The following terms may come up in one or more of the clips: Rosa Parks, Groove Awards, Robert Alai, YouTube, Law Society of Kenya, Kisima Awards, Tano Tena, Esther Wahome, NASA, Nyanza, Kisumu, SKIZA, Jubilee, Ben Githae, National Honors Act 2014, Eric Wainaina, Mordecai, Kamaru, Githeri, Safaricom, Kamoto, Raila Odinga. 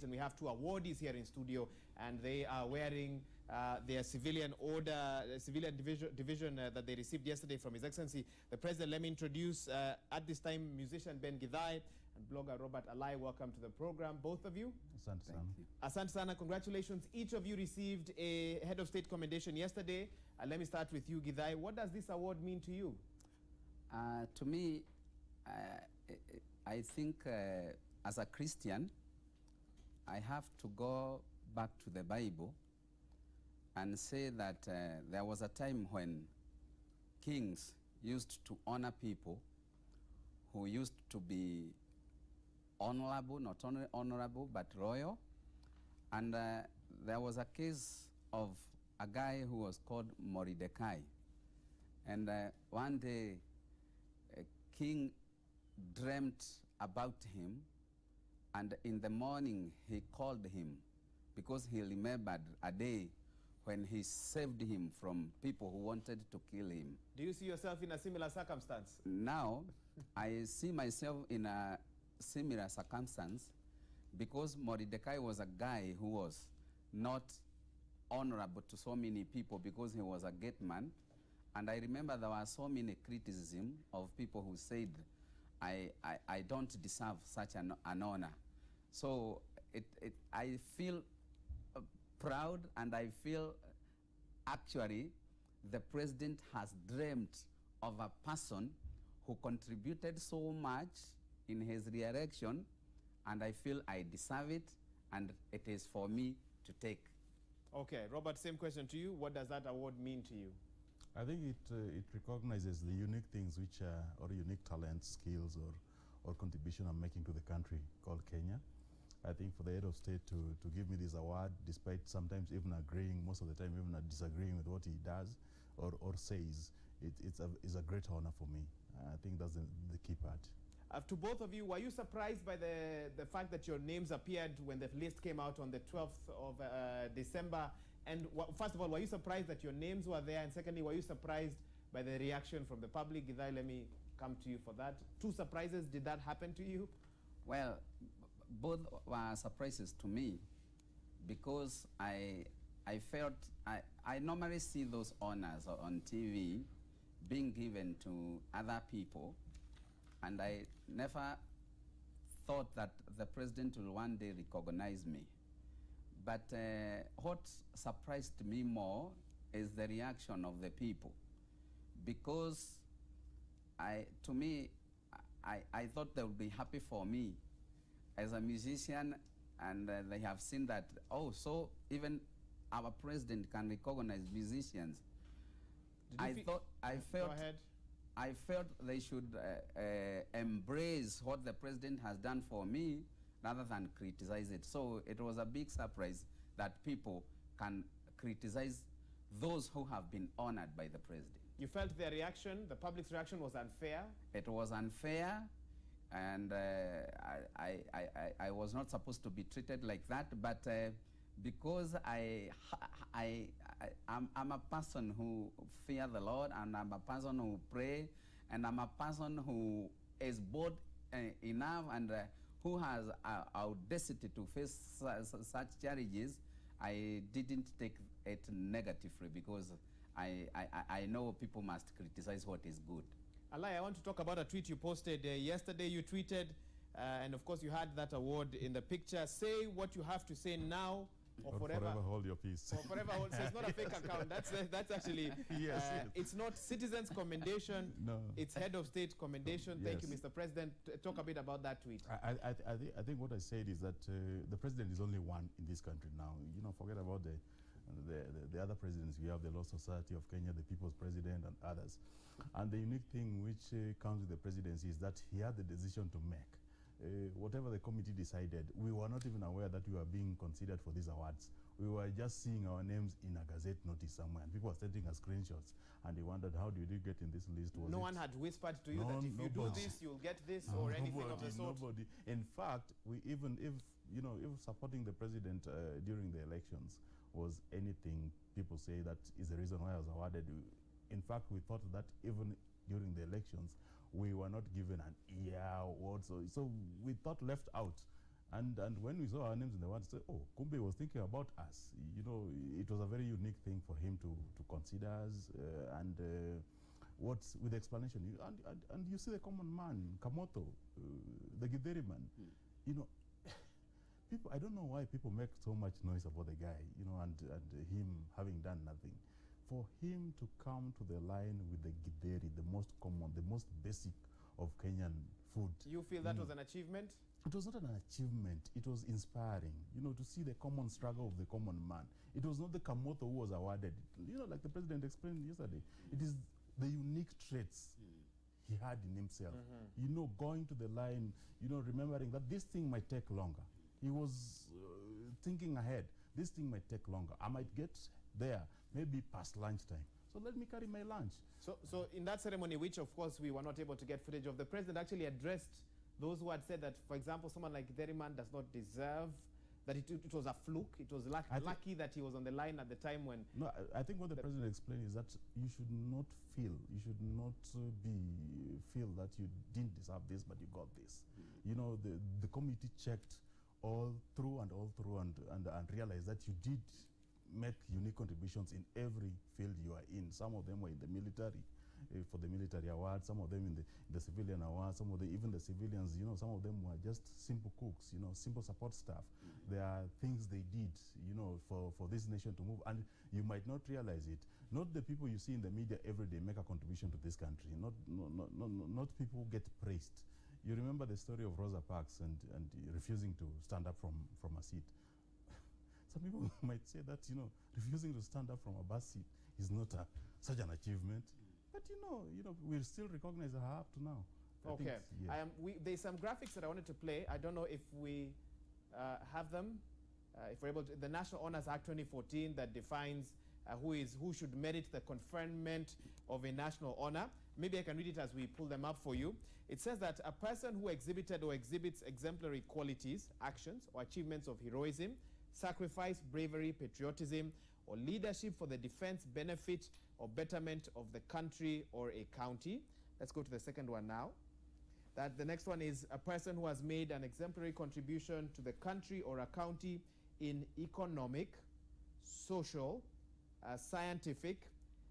And we have two awardees here in studio, and they are wearing their civilian order, civilian division that they received yesterday from His Excellency the President. Let me introduce at this time musician Ben Githae and blogger Robert Alai. Welcome to the program, both of you. Asante sana. Asante sana. Congratulations. Each of you received a head of state commendation yesterday. Let me start with you, Githae. What does this award mean to you? To me, I think as a Christian, I have to go back to the Bible and say that there was a time when kings used to honor people who used to be honorable, not only honorable, but royal. And there was a case of a guy who was called Mordecai. And one day, a king dreamt about him. And in the morning, he called him because he remembered a day when he saved him from people who wanted to kill him. Do you see yourself in a similar circumstance? Now, I see myself in a similar circumstance because Mordecai was a guy who was not honorable to so many people because he was a great man. And I remember there were so many criticisms of people who said, I don't deserve such an honor. So I feel proud, and I feel actually the president has dreamt of a person who contributed so much in his re-election, and I feel I deserve it, and it is for me to take. Okay, Robert, same question to you. What does that award mean to you? I think it recognizes the unique things which are, or unique talents, skills, or contribution I'm making to the country called Kenya. I think for the head of state to give me this award, despite sometimes even agreeing, most of the time even disagreeing with what he does or says, it's a great honor for me. I think that's the key part. To both of you, were you surprised by the fact that your names appeared when the list came out on the 12th of December? And first of all, were you surprised that your names were there? And secondly, were you surprised by the reaction from the public? Githae, let me come to you for that. Two surprises, did that happen to you? Well, both were surprises to me because I felt, I normally see those honors on TV being given to other people, and I never thought that the president will one day recognize me. But what surprised me more is the reaction of the people, because to me, I thought they would be happy for me as a musician, and they have seen that, oh, so even our president can recognize musicians. I felt they should embrace what the president has done for me, rather than criticize it. So it was a big surprise that people can criticize those who have been honored by the president. You felt their reaction, the public's reaction, was unfair? It was unfair, and I was not supposed to be treated like that, but because I'm a person who fear the Lord, and I'm a person who pray, and I'm a person who is bold enough and who has audacity to face such challenges, I didn't take it negatively because I know people must criticize what is good. Alai, I want to talk about a tweet you posted yesterday. You tweeted, and of course you had that award in the picture, "Say what you have to say now, or forever hold your peace." Or forever hold. So it's not a fake account. That's actually. Yes, yes. It's not citizens' commendation. No. It's head of state commendation. Yes. Thank you, Mr. President. Talk a bit about that tweet. I think what I said is that the president is only one in this country now. You know, forget about the other presidents. We have the Law Society of Kenya, the People's President, and others. And the unique thing which comes with the presidency is that he had the decision to make. Whatever the committee decided, we were not even aware that we were being considered for these awards. We were just seeing our names in a Gazette notice somewhere, and people were sending us screenshots, and they wondered, how did you get in this list? Was no one had whispered to you that if you do this, you'll get this, or anything of the sort? Nobody. In fact, we even if supporting the president during the elections was anything, people say that is the reason why I was awarded. In fact, we thought that even during the elections, we were not given an ear award, so we thought left out. And when we saw our names in the awards, oh, Kumbe was thinking about us. You know, it was a very unique thing for him to consider us. What's with the explanation? And you see the common man, Kamoto, the Githeri man. Mm. You know, people. I don't know why people make so much noise about the guy. You know, and him having done nothing. For him to come to the line with the Githeri, the most common, the most basic of Kenyan food. You feel that was an achievement? It was not an achievement. It was inspiring, you know, to see the common struggle of the common man. It was not the Kamoto who was awarded. You know, like the president explained yesterday, it is the unique traits he had in himself. Mm-hmm. You know, going to the line, you know, remembering that this thing might take longer. He was thinking ahead. This thing might take longer. I might get there maybe past lunchtime. So let me carry my lunch. So in that ceremony, which of course we were not able to get footage of, the president actually addressed those who had said that, for example, someone like Githeri man does not deserve, that it was a fluke, it was lucky that he was on the line at the time when... No, I think what the president explained is that you should not feel, you should not feel that you didn't deserve this, but you got this. Mm-hmm. You know, the committee checked all through and realized that you did make unique contributions in every field you are in. Some of them were in the military, for the military award, some of them in the civilian award, some of the, even the civilians, you know, some of them were just simple cooks, you know, simple support staff. Mm-hmm. There are things they did, you know, for this nation to move, and you might not realize it. Not the people you see in the media every day make a contribution to this country, not people who get praised. You remember the story of Rosa Parks and refusing to stand up from a seat. Some people might say that, you know, refusing to stand up from a bus seat is not such an achievement. But, you know, we still recognize her up to now. Okay. Yeah. There's some graphics that I wanted to play. I don't know if we have them. If we're able to, the National Honors Act 2014 that defines who should merit the conferment of a national honor. Maybe I can read it as we pull them up for you. It says that a person who exhibited or exhibits exemplary qualities, actions, or achievements of heroism, sacrifice, bravery, patriotism, or leadership for the defense, benefit, or betterment of the country or a county. Let's go to the second one now. That the next one is a person who has made an exemplary contribution to the country or a county in economic, social, scientific,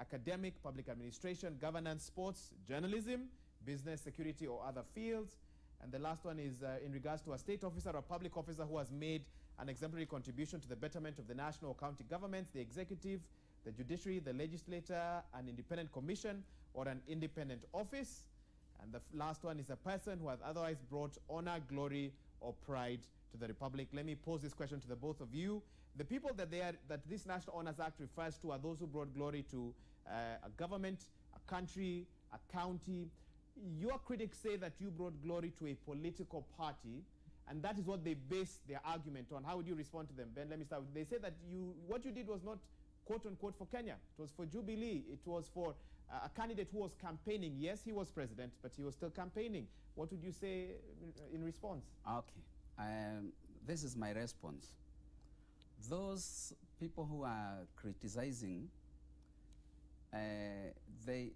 academic, public administration, governance, sports, journalism, business, security, or other fields. And the last one is in regards to a state officer or public officer who has made an exemplary contribution to the betterment of the national or county governments, the executive, the judiciary, the legislature, an independent commission, or an independent office. And the last one is a person who has otherwise brought honor, glory, or pride to the republic. Let me pose this question to the both of you. The people that this National Honors Act refers to are those who brought glory to a government, a country, a county. Your critics say that you brought glory to a political party, and that is what they base their argument on. How would you respond to them, Ben? Let me start with, they say that what you did was not, quote unquote, for Kenya. It was for Jubilee. It was for a candidate who was campaigning. Yes, he was president, but he was still campaigning. What would you say in response? Okay. This is my response. Those people who are criticizing, they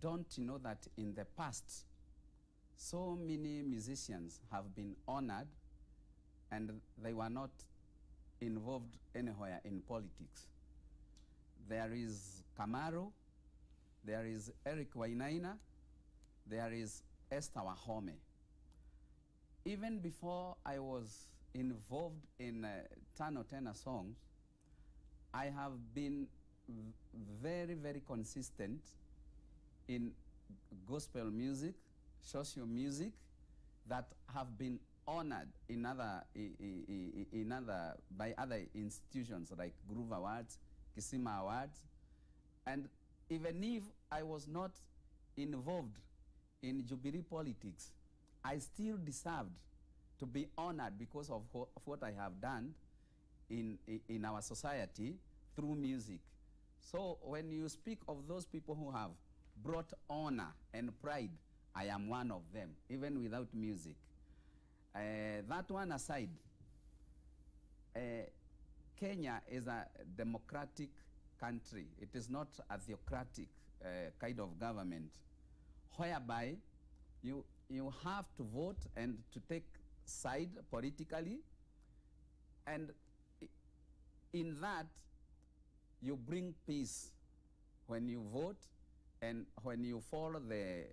don't know that in the past so many musicians have been honored and they were not involved anywhere in politics. There is Kamaru, there is Eric Wainaina, there is Esther Wahome. Even before I was involved in Tano Tena songs, I have been very, very consistent in gospel music, social music, that have been honored in by other institutions like Groove Awards, Kisima Awards. And even if I was not involved in Jubilee politics, I still deserved to be honored because of what I have done in our society through music. So when you speak of those people who have brought honor and pride, I am one of them, even without music. That one aside, Kenya is a democratic country. It is not a theocratic kind of government, whereby you have to vote and to take side politically, and in that you bring peace when you vote and when you follow the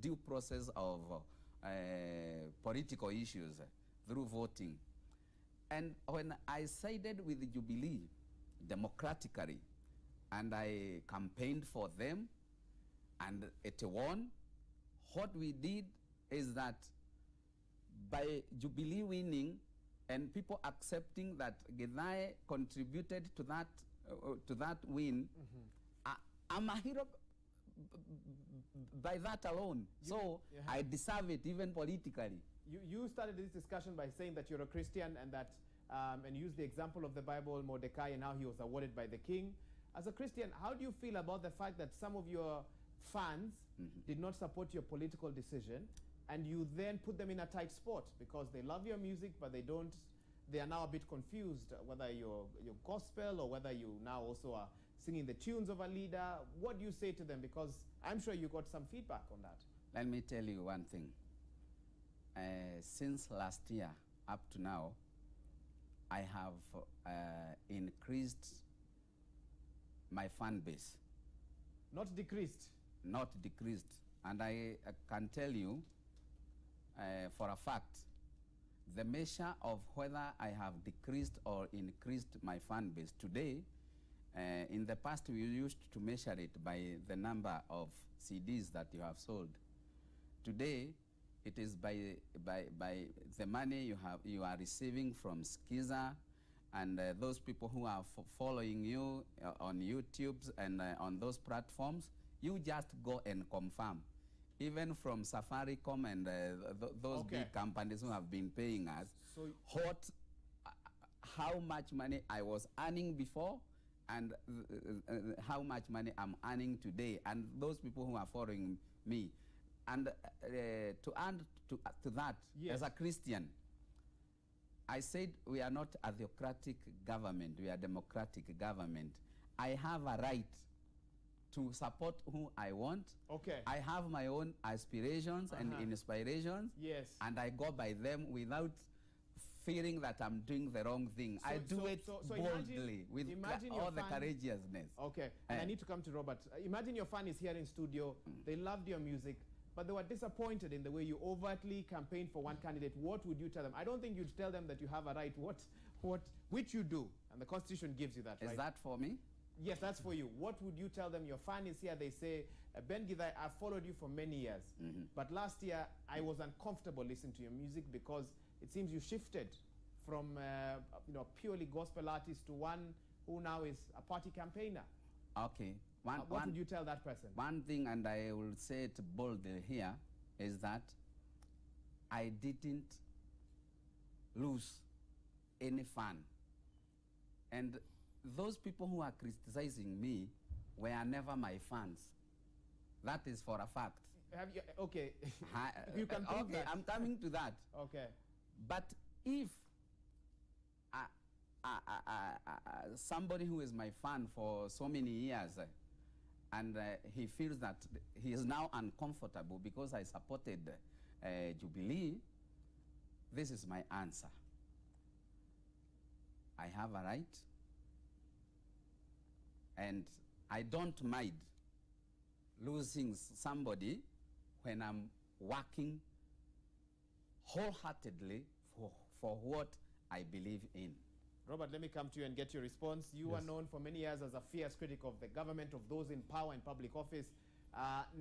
due process of political issues through voting. And when I sided with Jubilee democratically, and I campaigned for them, and it won, what we did is that by Jubilee winning and people accepting that Githae contributed to that win, mm-hmm. I'm a hero by that alone. I deserve it, even politically. You started this discussion by saying that you're a Christian, and that and used the example of the Bible, Mordecai, and how he was awarded by the king. As a Christian, how do you feel about the fact that some of your fans mm-hmm. did not support your political decision, and you then put them in a tight spot because they love your music, but they don't? They are now a bit confused whether you're gospel or whether you now also are singing the tunes of a leader. What do you say to them? Because I'm sure you got some feedback on that. Let me tell you one thing. Since last year up to now, I have increased my fan base. Not decreased? Not decreased. And I can tell you for a fact, the measure of whether I have decreased or increased my fan base today, in the past we used to measure it by the number of CDs that you have sold. Today, it is by the money you are receiving from SKIZA and those people who are following you on YouTube and on those platforms. You just go and confirm. Even from Safaricom and those big companies who have been paying us, how much money I was earning before and how much money I'm earning today, and those people who are following me. And to add to that, yes, as a Christian, I said we are not a theocratic government, we are a democratic government. I have a right to support who I want. Okay. I have my own aspirations and inspirations. Yes. And I go by them without feeling that I'm doing the wrong thing. So, I do it boldly with all the courageousness. Okay. And I need to come to Robert. Imagine your fan is here in studio. Mm. They loved your music, but they were disappointed in the way you overtly campaigned for one candidate. What would you tell them? I don't think you'd tell them that you have a right. Which you do, and the Constitution gives you that right. Is that for me? Yes, that's for you. What would you tell them? Your fan is here. They say, Ben Githae, I followed you for many years. Mm-hmm. But last year, I was uncomfortable listening to your music because it seems you shifted from purely gospel artist to one who now is a party campaigner. Okay. What would you tell that person? One thing, and I will say it boldly here, is that I didn't lose any fan. And those people who are criticizing me were never my fans. That is for a fact. Have you, okay. You can prove that. I'm coming to that. Okay. But if somebody who is my fan for so many years and he feels that he is now uncomfortable because I supported Jubilee, this is my answer. I have a right, and I don't mind losing somebody when I'm working wholeheartedly for what I believe in. Robert, let me come to you and get your response. You are known for many years as a fierce critic of the government, of those in power and public office.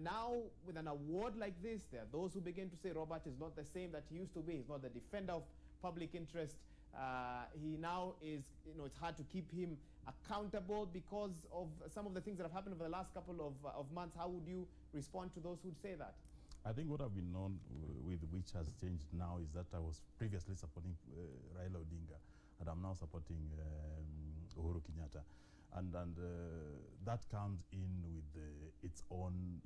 Now, with an award like this, there are those who begin to say Robert is not the same that he used to be. He's not the defender of public interest. He now is, it's hard to keep him accountable because of some of the things that have happened over the last couple of months. How would you respond to those who say that? I think what I've been known with, which has changed now, is that I was previously supporting Raila Odinga, and I'm now supporting Uhuru Kenyatta. And that comes in with its own,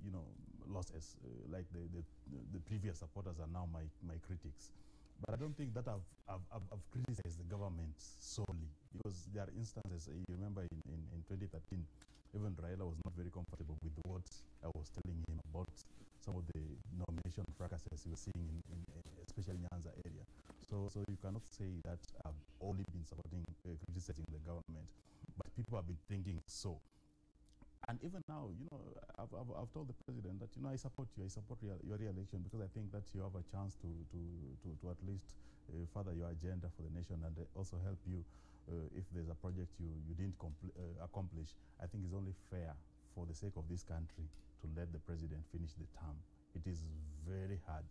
losses. Like the previous supporters are now my critics. But I don't think that I've criticized the government solely, because there are instances, you remember in 2013, even Raila was not very comfortable with what I was telling him about some of the nomination fracases we were seeing in especially Nyanza area. So you cannot say that I've only been supporting, criticizing the government, but people have been thinking so. And even now, you know, I've told the president that, you know, I support you. I support your re-election because I think that you have a chance to at least further your agenda for the nation and also help you if there's a project you didn't accomplish. I think it's only fair for the sake of this country to let the president finish the term. It is very hard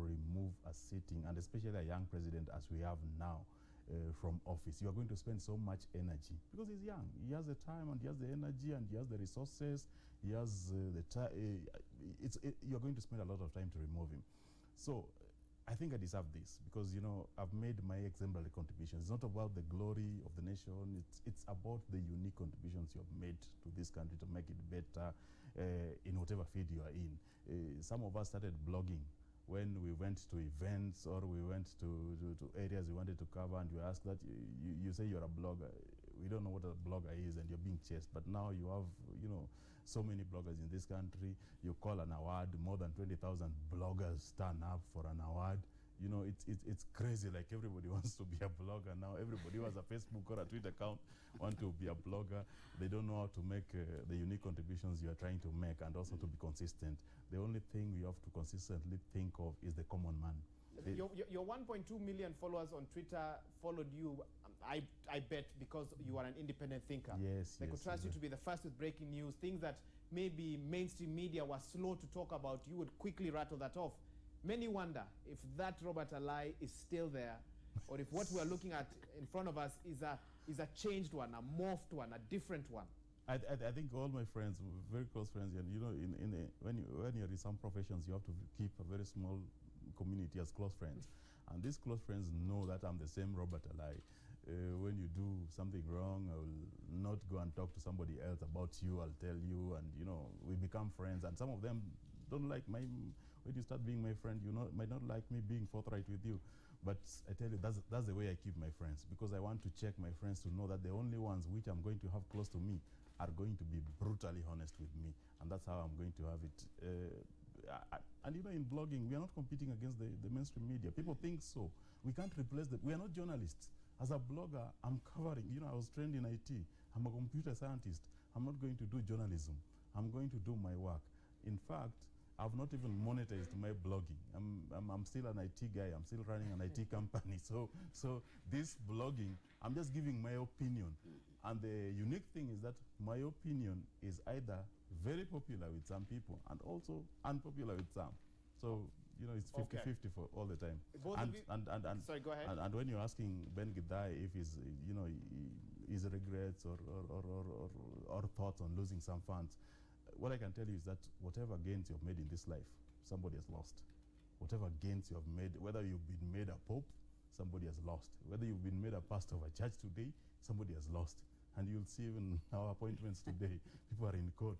to remove a sitting, and especially a young president as we have now, from office. You are going to spend so much energy because he's young. He has the time and he has the energy and he has the resources. He has the time. You're going to spend a lot of time to remove him. So I think I deserve this because, you know, I've made my exemplary contributions. It's not about the glory of the nation. It's about the unique contributions you have made to this country to make it better in whatever field you are in. Some of us started blogging when we went to events or we went to areas we wanted to cover, and you ask that, you say you're a blogger. We don't know what a blogger is, and you're being chased. But now you have, you know, so many bloggers in this country. You call an award, more than 20,000 bloggers turn up for an award. You know, it's crazy. Like, everybody wants to be a blogger now. Everybody who has a Facebook or a Twitter account wants to be a blogger. They don't know how to make the unique contributions you are trying to make and also to be consistent. The only thing we have to consistently think of is the common man. Your 1.2 million followers on Twitter followed you, I bet, because you are an independent thinker. Yes, they could trust you to be the first with breaking news. Things that maybe mainstream media were slow to talk about, you would quickly rattle that off. Many wonder if that Robert Alai is still there, or if what we're looking at in front of us is a changed one, a morphed one, a different one. I think all my friends, very close friends, and you know, when you're in some professions, you have to keep a very small community as close friends. And these close friends know that I'm the same Robert Alai. When you do something wrong, I will not go and talk to somebody else about you. I'll tell you, and, you know, we become friends. And some of them don't like my... When you start being my friend, you might not like me being forthright with you. But I tell you, that's the way I keep my friends, because I want to check my friends to know that the only ones which I'm going to have close to me are going to be brutally honest with me. And that's how I'm going to have it. And you know, in blogging, we are not competing against the mainstream media. People think so. We can't replace them. We are not journalists. As a blogger, I'm covering. You know, I was trained in IT. I'm a computer scientist. I'm not going to do journalism. I'm going to do my work. In fact, I've not even monetized my blogging. I'm still an IT guy. I'm still running an IT company. So this blogging, I'm just giving my opinion. And the unique thing is that my opinion is either very popular with some people and also unpopular with some. So, you know, it's 50-50 for all the time. Sorry, go ahead. And when you're asking Ben Githae if he's, you know, his regrets or thoughts on losing some funds, what I can tell you is that whatever gains you've made in this life, somebody has lost. Whatever gains you have made, whether you've been made a pope, somebody has lost. Whether you've been made a pastor of a church today, somebody has lost. And you'll see even our appointments today, people are in court.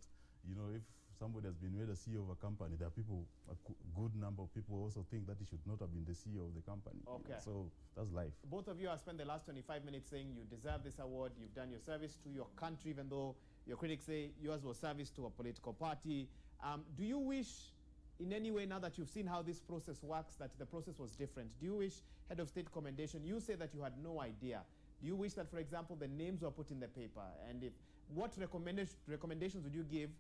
You know, if somebody has been made a CEO of a company, there are people, a good number of people also think that he should not have been the CEO of the company. Okay. You know, so that's life. Both of you have spent the last 25 minutes saying you deserve this award, you've done your service to your country, even though your critics say yours was service to a political party. Do you wish, in any way, now that you've seen how this process works, that the process was different? Do you wish head of state commendation? You say that you had no idea. Do you wish that, for example, the names were put in the paper? And if what recommendations would you give?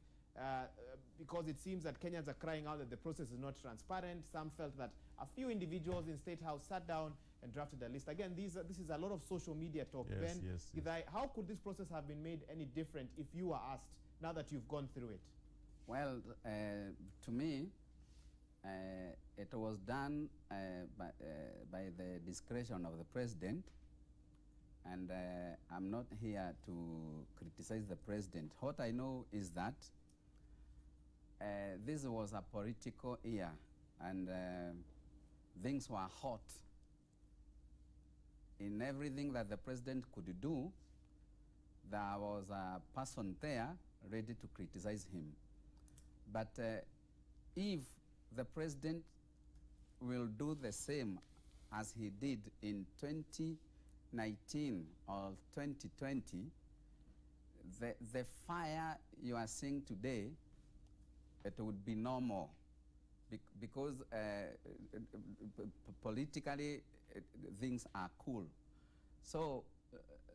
Because it seems that Kenyans are crying out that the process is not transparent. Some felt that a few individuals in State House sat down and drafted a list. Again, this is a lot of social media talk. Yes, Ben, yes. How could this process have been made any different if you were asked, now that you've gone through it? Well, to me, it was done by the discretion of the president. And I'm not here to criticize the president. What I know is that this was a political year, and things were hot. In everything that the president could do, there was a person there ready to criticize him. But if the president will do the same as he did in 2019 or 2020, the fire you are seeing today, it would be normal. because politically things are cool. So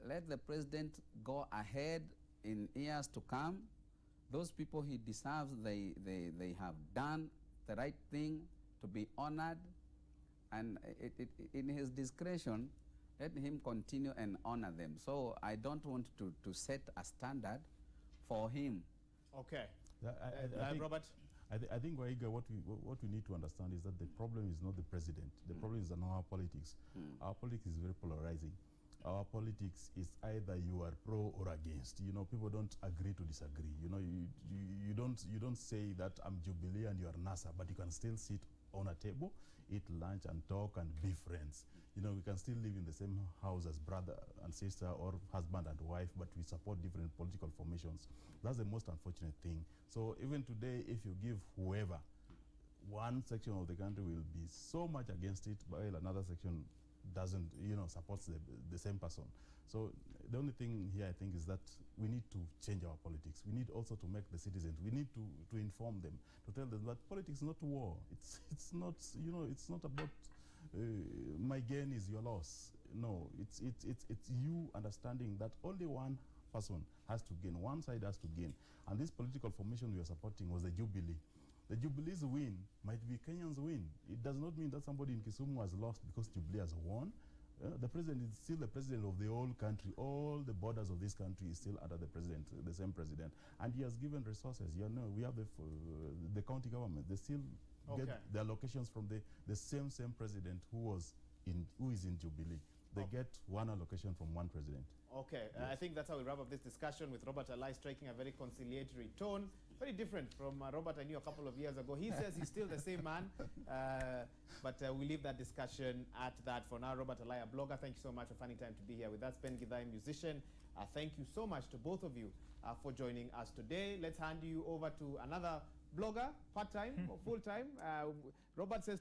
let the president go ahead in years to come. Those people he deserves, they have done the right thing to be honored, and in his discretion, let him continue and honor them. So I don't want to set a standard for him. Okay. Robert? I think Waiga, what we need to understand is that the problem is not the president. The problem is in our politics. Our politics is very polarizing. Our politics is either you are pro or against. You know, people don't agree to disagree. You know, you don't say that I'm Jubilee and you are NASA, but you can still sit on a table, eat lunch and talk and be friends. You know, we can still live in the same house as brother and sister or husband and wife, but we support different political formations. That's the most unfortunate thing. So even today, if you give whoever, one section of the country will be so much against it, while another section doesn't, you know, supports the same person. So the only thing here, I think, is that we need to change our politics. We need also to make the citizens, we need to inform them, to tell them that politics is not war. It's not, you know, it's not about my gain is your loss. No, it's you understanding that only one person has to gain, one side has to gain. And this political formation we are supporting was the Jubilee. The Jubilee's win might be Kenyans' win. It does not mean that somebody in Kisumu has lost because Jubilee has won. The president is still the president of the whole country. All the borders of this country is still under the president, the same president. And he has given resources. You know, we have the county government. They still get their allocations from the same president who is in Jubilee. They get one allocation from one president. Okay, yes. I think that's how we wrap up this discussion with Robert Alai striking a very conciliatory tone, very different from Robert I knew a couple of years ago. He says he's still the same man, but we leave that discussion at that for now. Robert Alai, a blogger, thank you so much for finding time to be here with us. Ben Githae, musician, thank you so much to both of you for joining us today. Let's hand you over to another blogger, part-time or full-time. Robert says